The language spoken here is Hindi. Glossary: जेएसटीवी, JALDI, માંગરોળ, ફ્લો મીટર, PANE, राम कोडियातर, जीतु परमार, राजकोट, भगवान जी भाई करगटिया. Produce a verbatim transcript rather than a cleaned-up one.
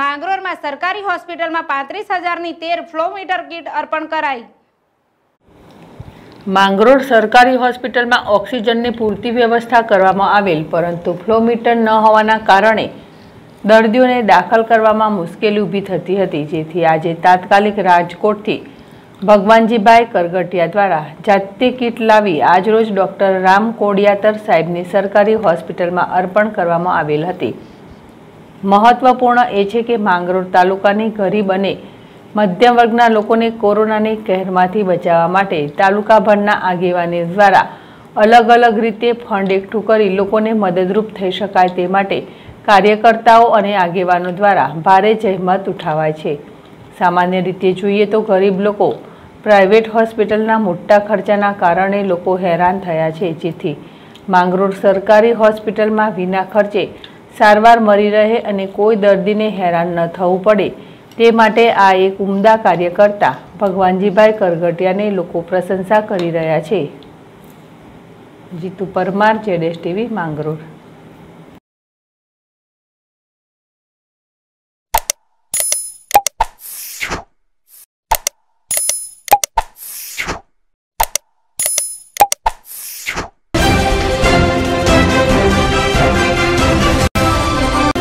માંગરોળ માં સરકારી હોસ્પિટલ માં पैंतीस हज़ार ની तेरह ફ્લોમીટર કીટ અર્પણ કરાઈ। માંગરોળ सरकारी होस्पिटल में ऑक्सीजन की पूरती व्यवस्था करवामां आवेल, परंतु फ्लोमीटर न होवाना कारणे दर्दीओने दाखल करवामां मुश्केली ऊभी थती हती, जेथी आजे तात्कालिक राजकोटथी भगवान जी भाई करगटिया द्वारा जाते किट लावी आजरोज डॉक्टर राम कोडियातर साहेबनी सरकारी होस्पिटल में अर्पण करवामां आवेल हती। महत्वपूर्ण ए छे के માંગરોળ तालुकानी गरीब अने मध्यम वर्गना लोकोने कोरोनाने कहरमांथी बचावा माटे तालुकाभरना आगेवाने द्वारा अलग अलग रीते फंड एकठू करी लोकोने मददरूप थई शकाय ते माटे कार्यकर्ताओं अने आगेवानो द्वारा भारे जहेमत उठावाय छे। सामान्य रीते जोईए तो गरीब लोको प्राइवेट होस्पिટલના मोटा खर्चाना कारणे लोको हैरान थया छे, जेथी માંગરોળ सरकारी होस्पिટલમાં विना खर्चे सारवार मळी रहे अने कोई दर्दीने हैरान न थवुं पड़े ते माटे आ एक उमदा कार्यकर्ता भगवानजीभाई करगटिया ने लोको प्रशंसा करी रह्या छे। जीतु परमार, जेएसटीवी, માંગરોળ।